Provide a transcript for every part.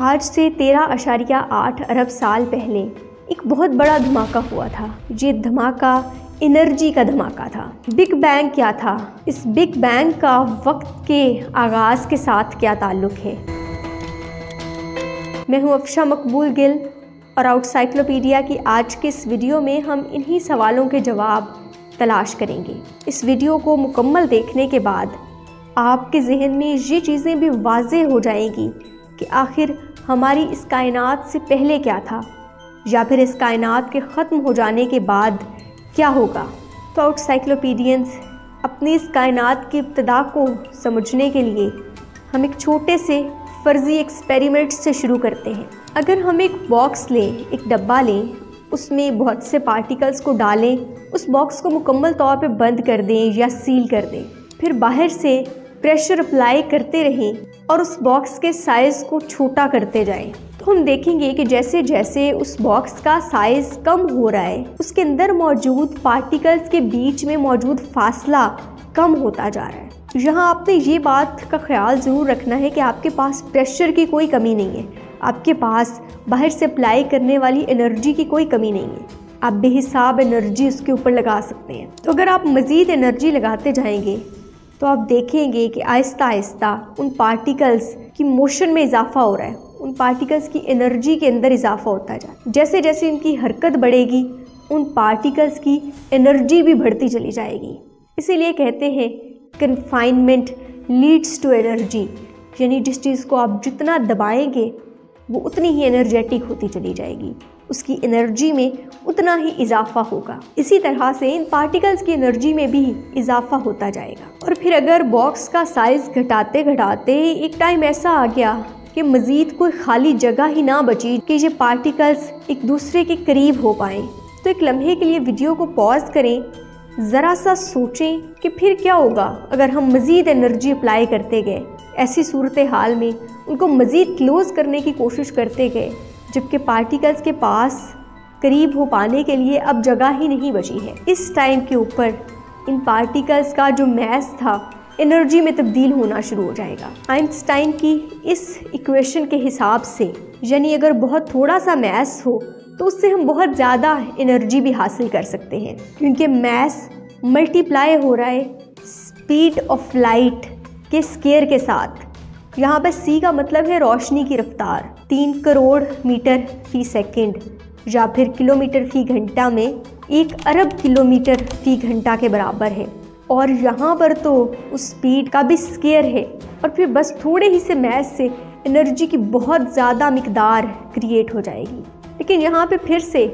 आज से 13.8 अरब साल पहले एक बहुत बड़ा धमाका हुआ था। ये धमाका एनर्जी का धमाका था। बिग बैंग क्या था, इस बिग बैंग का वक्त के आगाज़ के साथ क्या ताल्लुक़ है। मैं हूं अफशां मकबूल गिल और आउटसाइक्लोपीडिया की आज के इस वीडियो में हम इन्हीं सवालों के जवाब तलाश करेंगे। इस वीडियो को मुकम्मल देखने के बाद आपके जहन में ये चीज़ें भी वाजे हो जाएंगी कि आखिर हमारी इस कायनात से पहले क्या था या फिर इस कायनात के ख़त्म हो जाने के बाद क्या होगा। तो आउटसाइक्लोपीडियंस अपनी इस कायनात की इब्तदा को समझने के लिए हम एक छोटे से फर्जी एक्सपेरिमेंट से शुरू करते हैं। अगर हम एक बॉक्स लें, एक डब्बा लें, उसमें बहुत से पार्टिकल्स को डालें, उस बॉक्स को मुकम्मल तौर पे बंद कर दें या सील कर दें, फिर बाहर से प्रेशर अप्लाई करते रहें और उस बॉक्स के साइज़ को छोटा करते जाएं, तो हम देखेंगे कि जैसे जैसे उस बॉक्स का साइज़ कम हो रहा है उसके अंदर मौजूद पार्टिकल्स के बीच में मौजूद फासला कम होता जा रहा है। यहाँ आपने ये बात का ख्याल ज़रूर रखना है कि आपके पास प्रेशर की कोई कमी नहीं है, आपके पास बाहर से अप्लाई करने वाली एनर्जी की कोई कमी नहीं है, आप बेहिसाब एनर्जी उसके ऊपर लगा सकते हैं। तो अगर आप मज़ीद एनर्जी लगाते जाएंगे तो आप देखेंगे कि आहिस्ता आहिस्ता उन पार्टिकल्स की मोशन में इजाफा हो रहा है, उन पार्टिकल्स की एनर्जी के अंदर इजाफा होता जा रहा है। जैसे जैसे इनकी हरकत बढ़ेगी उन पार्टिकल्स की एनर्जी भी बढ़ती चली जाएगी। इसीलिए कहते हैं कन्फाइनमेंट लीड्स टू एनर्जी, यानी जिस चीज़ को आप जितना दबाएंगे वो उतनी ही एनर्जेटिक होती चली जाएगी, उसकी एनर्जी में उतना ही इजाफा होगा। इसी तरह से इन पार्टिकल्स की एनर्जी में भी इजाफा होता जाएगा। और फिर अगर बॉक्स का साइज़ घटाते घटाते एक टाइम ऐसा आ गया कि मज़ीद कोई खाली जगह ही ना बची कि ये पार्टिकल्स एक दूसरे के करीब हो पाएँ, तो एक लम्हे के लिए वीडियो को पॉज करें, ज़रा सा सोचें कि फिर क्या होगा अगर हम मज़ीद एनर्जी अप्लाई करते गए। ऐसी सूरत हाल में उनको मज़ीद क्लोज़ करने की कोशिश करते गए जबकि पार्टिकल्स के पास करीब हो पाने के लिए अब जगह ही नहीं बची है। इस टाइम के ऊपर इन पार्टिकल्स का जो मैस था एनर्जी में तब्दील होना शुरू हो जाएगा। आइंस्टाइन की इस इक्वेशन के हिसाब से, यानी अगर बहुत थोड़ा सा मैस हो तो उससे हम बहुत ज़्यादा एनर्जी भी हासिल कर सकते हैं, क्योंकि मैस मल्टीप्लाई हो रहा है स्पीड ऑफ लाइट के स्केयर के साथ। यहाँ पर सी का मतलब है रोशनी की रफ्तार, 3 करोड़ मीटर फ़ी सेकंड या फिर किलोमीटर फ़ी घंटा में 1 अरब किलोमीटर फ़ी घंटा के बराबर है। और यहाँ पर तो उस स्पीड का भी स्केयर है। और फिर बस थोड़े ही से मैस से एनर्जी की बहुत ज़्यादा मिकदार क्रिएट हो जाएगी। लेकिन यहाँ पे फिर से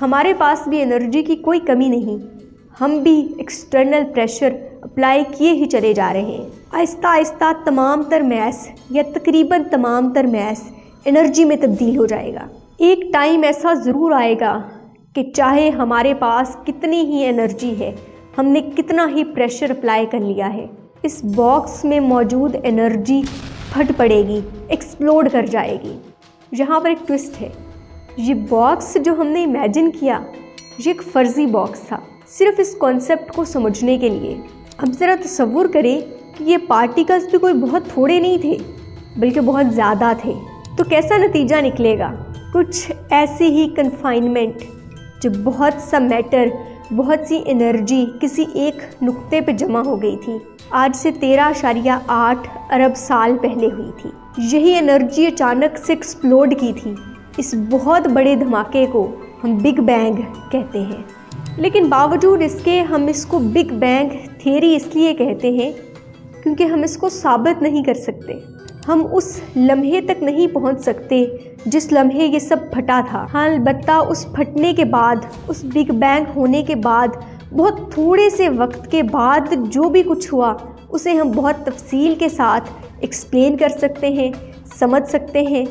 हमारे पास भी एनर्जी की कोई कमी नहीं, हम भी एक्सटर्नल प्रेशर अप्लाई किए ही चले जा रहे हैं। आहिस्ता आहिस्ता तमाम तर मैस या तकरीबन तमाम तर मैस एनर्जी में तब्दील हो जाएगा। एक टाइम ऐसा ज़रूर आएगा कि चाहे हमारे पास कितनी ही एनर्जी है, हमने कितना ही प्रेशर अप्लाई कर लिया है, इस बॉक्स में मौजूद एनर्जी फट पड़ेगी, एक्सप्लोड कर जाएगी। यहाँ पर एक ट्विस्ट है, ये बॉक्स जो हमने इमेजिन किया ये एक फ़र्जी बॉक्स था। सिर्फ इस कॉन्सेप्ट को समझने के लिए अब ज़रा तसव्वुर करें कि ये पार्टिकल्स भी कोई बहुत थोड़े नहीं थे बल्कि बहुत ज़्यादा थे, तो कैसा नतीजा निकलेगा। कुछ ऐसी ही कन्फाइनमेंट, जो बहुत सा मैटर, बहुत सी एनर्जी किसी एक नुक्ते पे जमा हो गई थी, आज से 13.8 अरब साल पहले हुई थी। यही एनर्जी अचानक से एक्सप्लोड की थी। इस बहुत बड़े धमाके को हम बिग बैंग कहते हैं, लेकिन बावजूद इसके हम इसको बिग बैंग थ्योरी इसलिए कहते हैं क्योंकि हम इसको साबित नहीं कर सकते। हम उस लम्हे तक नहीं पहुंच सकते जिस लम्हे ये सब फटा था। हाँ, अलबत्ता उस फटने के बाद, उस बिग बैंग होने के बाद बहुत थोड़े से वक्त के बाद जो भी कुछ हुआ उसे हम बहुत तफसील के साथ एक्सप्लेन कर सकते हैं, समझ सकते हैं।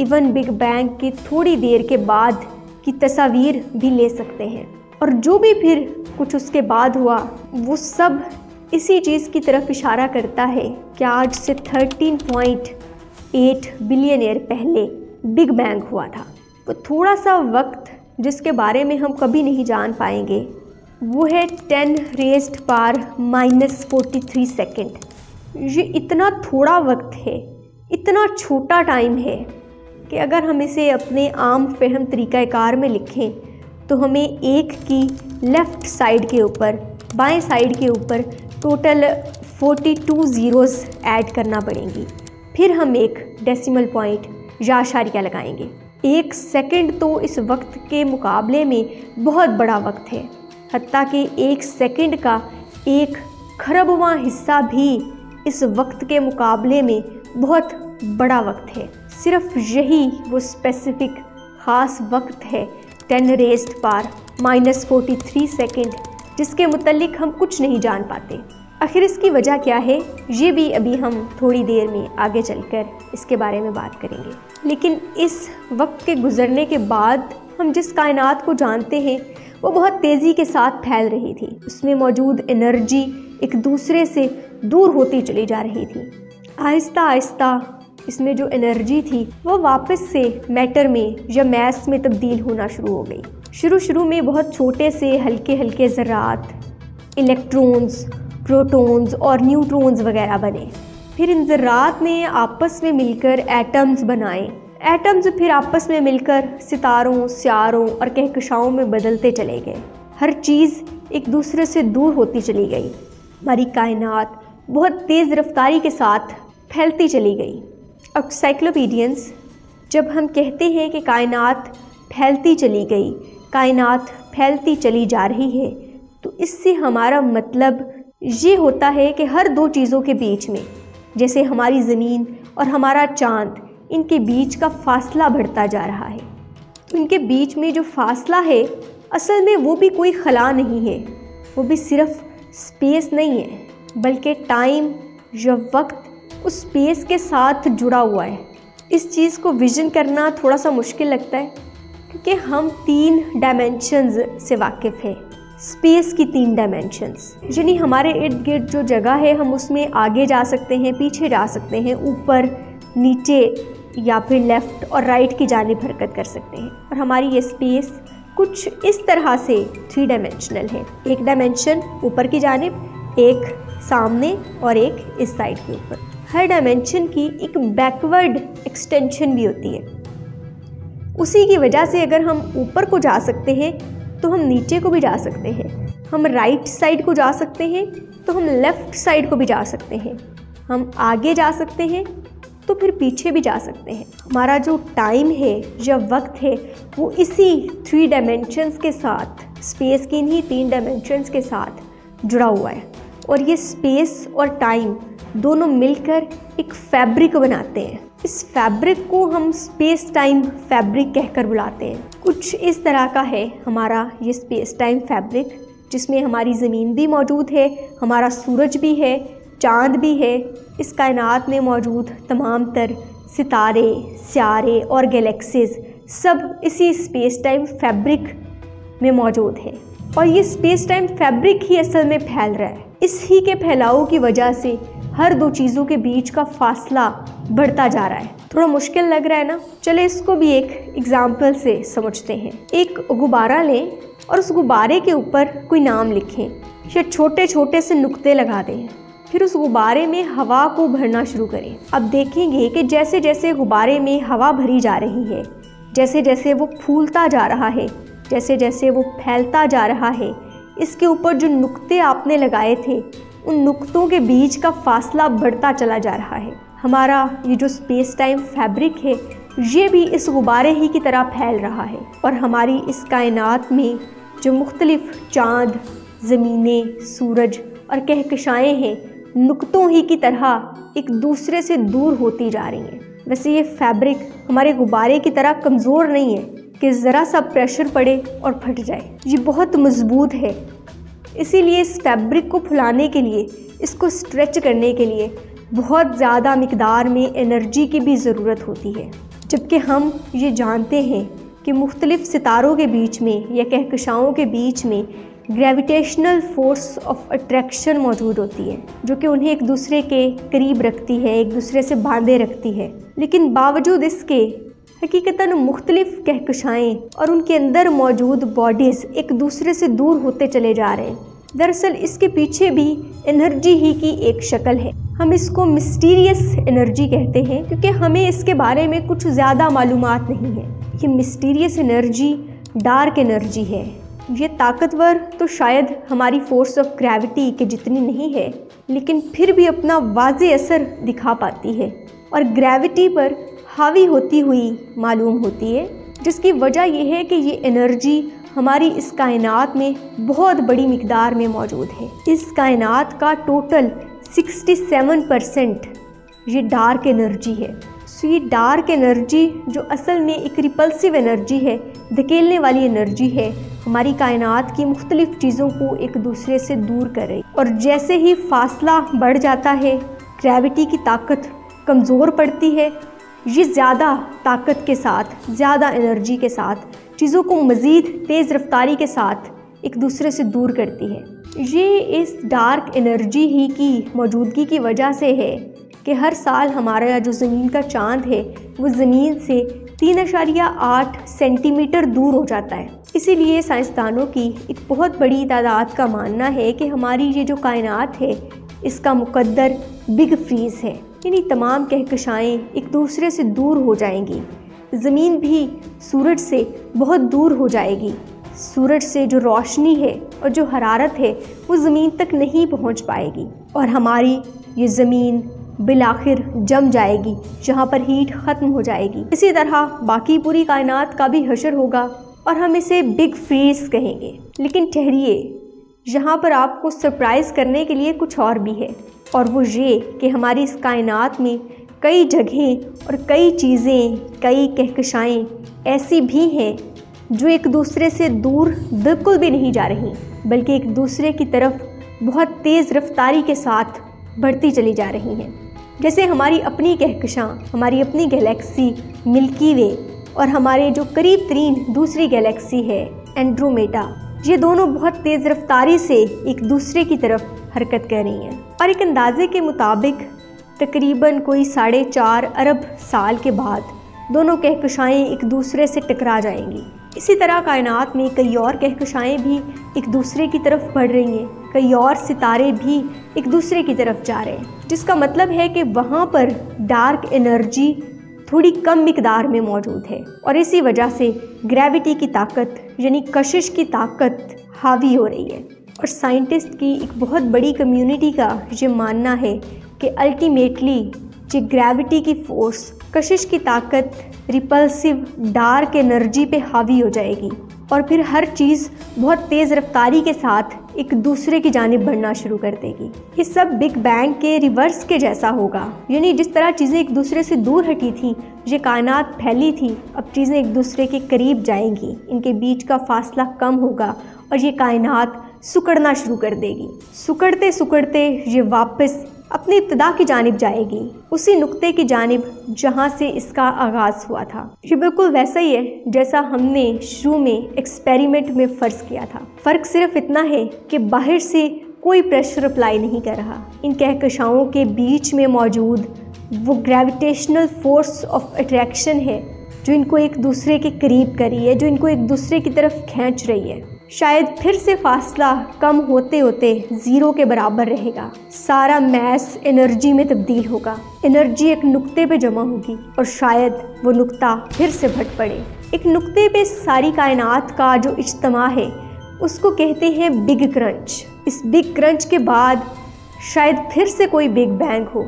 इवन बिग बैंग की थोड़ी देर के बाद की तस्वीर भी ले सकते हैं। और जो भी फिर कुछ उसके बाद हुआ वो सब इसी चीज़ की तरफ इशारा करता है कि आज से 13.8 बिलियन ईयर पहले बिग बैंग हुआ था। वो थोड़ा सा वक्त जिसके बारे में हम कभी नहीं जान पाएंगे वो है 10⁻⁻⁻⁻43 सेकेंड। ये इतना थोड़ा वक्त है, इतना छोटा टाइम है कि अगर हम इसे अपने आम फहम तरीक़ाकार में लिखें तो हमें एक की लेफ़्ट साइड के ऊपर, बाएं साइड के ऊपर टोटल 42 ज़ीरोज़ ऐड करना पड़ेंगी, फिर हम एक डेसिमल पॉइंट या इशारिया लगाएंगे। एक सेकंड तो इस वक्त के मुकाबले में बहुत बड़ा वक्त है, हत्ता कि एक सेकंड का एक खरबवां हिस्सा भी इस वक्त के मुकाबले में बहुत बड़ा वक्त है। सिर्फ यही वो स्पेसिफिक ख़ास वक्त है 10⁻⁻⁻43 सेकेंड, जिसके मुतल्लिक हम कुछ नहीं जान पाते। आखिर इसकी वजह क्या है, ये भी अभी हम थोड़ी देर में आगे चलकर इसके बारे में बात करेंगे। लेकिन इस वक्त के गुजरने के बाद हम जिस कायनात को जानते हैं वो बहुत तेज़ी के साथ फैल रही थी। उसमें मौजूद एनर्जी एक दूसरे से दूर होती चली जा रही थी। आहिस्ता आहिस्ता इसमें जो एनर्जी थी वो वापस से मैटर में या मैस में तब्दील होना शुरू हो गई। शुरू में बहुत छोटे से हल्के हल्के ज़रात, इलेक्ट्रॉन्स, प्रोटॉन्स और न्यूट्रॉन्स वगैरह बने। फिर इन ज़रात ने आपस में मिलकर एटम्स बनाए। एटम्स फिर आपस में मिलकर सितारों, स्यारों और कहकशाओं में बदलते चले गए। हर चीज़ एक दूसरे से दूर होती चली गई। हमारी कायनात बहुत तेज़ रफ्तारी के साथ फैलती चली गई। अब साइक्लोपीडियंस, जब हम कहते हैं कि कायनात फैलती चली गई, कायनात फैलती चली जा रही है, तो इससे हमारा मतलब ये होता है कि हर दो चीज़ों के बीच में, जैसे हमारी ज़मीन और हमारा चाँद, इनके बीच का फासला बढ़ता जा रहा है। इनके बीच में जो फासला है असल में वो भी कोई खला नहीं है, वो भी सिर्फ स्पेस नहीं है बल्कि टाइम या वक्त उस स्पेस के साथ जुड़ा हुआ है। इस चीज़ को विजन करना थोड़ा सा मुश्किल लगता है क्योंकि हम 3 डायमेंशंस से वाकिफ़ हैं, स्पेस की 3 डायमेंशंस। यानी हमारे इर्द गिर्द जो जगह है हम उसमें आगे जा सकते हैं, पीछे जा सकते हैं, ऊपर नीचे या फिर लेफ़्ट और राइट की जानिब हरकत कर सकते हैं। और हमारी ये स्पेस कुछ इस तरह से 3 डायमेंशनल है। 1 डायमेंशन ऊपर की जानिब, 1 सामने और 1 इस साइड के ऊपर। हर डायमेंशन की एक बैकवर्ड एक्सटेंशन भी होती है। उसी की वजह से अगर हम ऊपर को जा सकते हैं तो हम नीचे को भी जा सकते हैं, हम राइट साइड को जा सकते हैं तो हम लेफ़्ट साइड को भी जा सकते हैं, हम आगे जा सकते हैं तो फिर पीछे भी जा सकते हैं। हमारा जो टाइम है या वक्त है वो इसी 3 डायमेंशंस के साथ, स्पेस की इन्हीं 3 डायमेंशंस के साथ जुड़ा हुआ है। और ये स्पेस और टाइम दोनों मिलकर एक फैब्रिक बनाते हैं। इस फैब्रिक को हम स्पेस टाइम फैब्रिक कहकर बुलाते हैं। कुछ इस तरह का है हमारा ये स्पेस टाइम फैब्रिक, जिसमें हमारी ज़मीन भी मौजूद है, हमारा सूरज भी है, चाँद भी है। इस कायनात में मौजूद तमाम तर सितारे, स्यारे और गैलेक्सीज सब इसी स्पेस टाइम फैब्रिक में मौजूद है। और ये स्पेस टाइम फैब्रिक ही असल में फैल रहा है। इस ही के फैलाव की वजह से हर दो चीज़ों के बीच का फासला बढ़ता जा रहा है। थोड़ा मुश्किल लग रहा है ना, चले इसको भी एक एग्ज़ाम्पल से समझते हैं। एक गुब्बारा लें और उस गुब्बारे के ऊपर कोई नाम लिखें या छोटे छोटे से नुक्ते लगा दें। फिर उस गुब्बारे में हवा को भरना शुरू करें। अब देखेंगे कि जैसे जैसे गुब्बारे में हवा भरी जा रही है, जैसे जैसे वो फूलता जा रहा है, जैसे जैसे वो फैलता जा रहा है, इसके ऊपर जो नुक्ते आपने लगाए थे उन नुक्तों के बीच का फासला बढ़ता चला जा रहा है। हमारा ये जो स्पेस टाइम फैब्रिक है ये भी इस गुब्बारे ही की तरह फैल रहा है। और हमारी इस कायनात में जो मुख्तलिफ चाँद, ज़मीनें, सूरज और कहकशाएँ हैं, नुक्तों ही की तरह एक दूसरे से दूर होती जा रही हैं। वैसे ये फैब्रिक हमारे गुब्बारे की तरह कमज़ोर नहीं है कि ज़रा सा प्रेशर पड़े और फट जाए। ये बहुत मजबूत है, इसीलिए इस फैब्रिक को फुलाने के लिए, इसको स्ट्रेच करने के लिए बहुत ज़्यादा मिकदार में एनर्जी की भी ज़रूरत होती है। जबकि हम ये जानते हैं कि मुख्तलिफ सितारों के बीच में या कहकशाओं के बीच में ग्रेविटेशनल फोर्स ऑफ अट्रैक्शन मौजूद होती है, जो कि उन्हें एक दूसरे के करीब रखती है, एक दूसरे से बांधे रखती है। लेकिन बावजूद इसके हकीकतन मुख्तलिफ कहकशाएँ और उनके अंदर मौजूद बॉडीज़ एक दूसरे से दूर होते चले जा रहे हैं। दरअसल इसके पीछे भी एनर्जी ही की एक शक्ल है। हम इसको मिस्टीरियस एनर्जी कहते हैं क्योंकि हमें इसके बारे में कुछ ज़्यादा मालूमात नहीं है। ये मिस्टीरियस एनर्जी डार्क एनर्जी है। ये ताकतवर तो शायद हमारी फोर्स ऑफ ग्रेविटी के जितनी नहीं है, लेकिन फिर भी अपना वाज़े असर दिखा पाती है और ग्रेविटी पर हावी होती हुई मालूम होती है, जिसकी वजह यह है कि ये एनर्जी हमारी इस कायनात में बहुत बड़ी मिकदार में मौजूद है। इस कायनात का टोटल 67% ये डार्क एनर्जी है। सो ये डार्क एनर्जी जो असल में एक रिपल्सिव एनर्जी है, धकेलने वाली एनर्जी है, हमारी कायनात की मुख्तलिफ चीज़ों को एक दूसरे से दूर कर रही है। और जैसे ही फासला बढ़ जाता है, ग्रेविटी की ताकत कमज़ोर पड़ती है। ये ज़्यादा ताकत के साथ, ज़्यादा एनर्जी के साथ चीज़ों को मज़ीद तेज़ रफ्तारी के साथ एक दूसरे से दूर करती है। ये इस डार्क एनर्जी ही की मौजूदगी की वजह से है कि हर साल हमारा जो ज़मीन का चांद है वो ज़मीन से 3.8 सेंटीमीटर दूर हो जाता है। इसीलिए साइंसदानों की एक बहुत बड़ी तादाद का मानना है कि हमारी ये जो कायनात है इसका मुकद्दर बिग फ्रीज़ है, यानी तमाम कहकशाएँ एक दूसरे से दूर हो जाएंगी। ज़मीन भी सूरज से बहुत दूर हो जाएगी। सूरज से जो रोशनी है और जो हरारत है वो ज़मीन तक नहीं पहुंच पाएगी और हमारी ये ज़मीन बिलाखिर जम जाएगी, जहां पर हीट ख़त्म हो जाएगी। इसी तरह बाकी पूरी कायनात का भी हशर होगा और हम इसे बिग फ्रीज कहेंगे। लेकिन ठहरिए, यहाँ पर आपको सरप्राइज़ करने के लिए कुछ और भी है, और वो ये कि हमारी इस कायनात में कई जगहें और कई चीज़ें, कई कहकशाएँ ऐसी भी हैं जो एक दूसरे से दूर बिल्कुल भी नहीं जा रही, बल्कि एक दूसरे की तरफ बहुत तेज़ रफ्तारी के साथ बढ़ती चली जा रही हैं। जैसे हमारी अपनी कहकशां, हमारी अपनी गैलेक्सी मिल्की वे और हमारे जो करीब तरीन दूसरी गैलेक्सी है एंड्रोमेडा, ये दोनों बहुत तेज़ रफ्तारी से एक दूसरे की तरफ हरकत कर रही हैं। और एक अंदाजे के मुताबिक तकरीबन कोई 4.5 अरब साल के बाद दोनों कहकशाएँ एक दूसरे से टकरा जाएंगी। इसी तरह कायनात में कई और कहकशाएँ भी एक दूसरे की तरफ बढ़ रही हैं, कई और सितारे भी एक दूसरे की तरफ जा रहे हैं, जिसका मतलब है कि वहाँ पर डार्क एनर्जी थोड़ी कम मिकदार में मौजूद है और इसी वजह से ग्रेविटी की ताकत यानी कशिश की ताकत हावी हो रही है। और साइंटिस्ट की एक बहुत बड़ी कम्यूनिटी का ये मानना है कि अल्टीमेटली जो ग्रेविटी की फोर्स, कशिश की ताकत रिपल्सिव डार्क एनर्जी पे हावी हो जाएगी और फिर हर चीज़ बहुत तेज़ रफ्तारी के साथ एक दूसरे की जानिब बढ़ना शुरू कर देगी। ये सब बिग बैंग के रिवर्स के जैसा होगा, यानी जिस तरह चीज़ें एक दूसरे से दूर हटी थी, ये कायनात फैली थी, अब चीज़ें एक दूसरे के करीब जाएंगी, इनके बीच का फासला कम होगा और ये कायनात सुकड़ना शुरू कर देगी। सुकड़ते सुकड़ते ये वापस अपनी इब्तदा की जानिब जाएगी, उसी नुक्ते की जानिब जहाँ से इसका आगाज़ हुआ था। ये बिल्कुल वैसा ही है जैसा हमने शुरू में एक्सपेरिमेंट में फ़र्ज़ किया था। फ़र्क सिर्फ इतना है कि बाहर से कोई प्रेशर अप्लाई नहीं कर रहा। इन कहकशाओं के बीच में मौजूद वो ग्रेविटेशनल फोर्स ऑफ अट्रैक्शन है जो इनको एक दूसरे के करीब कर रही है, जो इनको एक दूसरे की तरफ खींच रही है। शायद फिर से फासला कम होते होते 0 के बराबर रहेगा। सारा मैस एनर्जी में तब्दील होगा, एनर्जी एक नुक्ते पे जमा होगी और शायद वो नुक्ता फिर से भट पड़े। एक नुक्ते पे सारी कायनात का जो इज्तमा है उसको कहते हैं बिग क्रंच। इस बिग क्रंच के बाद शायद फिर से कोई बिग बैंग हो,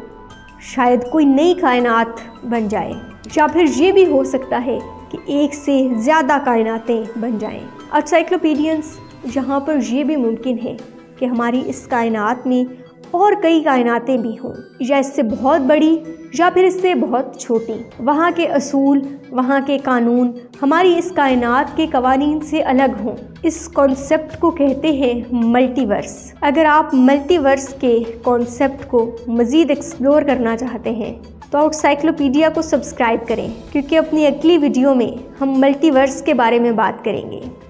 शायद कोई नई कायनात बन जाए, या फिर ये भी हो सकता है कि एक से ज़्यादा कायनातें बन जाएं। आउटसाइक्लोपीडियंस, यहाँ पर यह भी मुमकिन है कि हमारी इस कायनात में और कई कायनातें भी हों, या इससे बहुत बड़ी या फिर इससे बहुत छोटी। वहाँ के असूल, वहाँ के कानून हमारी इस कायनात के कवानीन से अलग हों। इस कॉन्सेप्ट को कहते हैं मल्टीवर्स। अगर आप मल्टीवर्स के कॉन्सेप्ट को मज़ीद एक्सप्लोर करना चाहते हैं तो आउटसाइक्लोपीडिया को सब्सक्राइब करें, क्योंकि अपनी अगली वीडियो में हम मल्टीवर्स के बारे में बात करेंगे।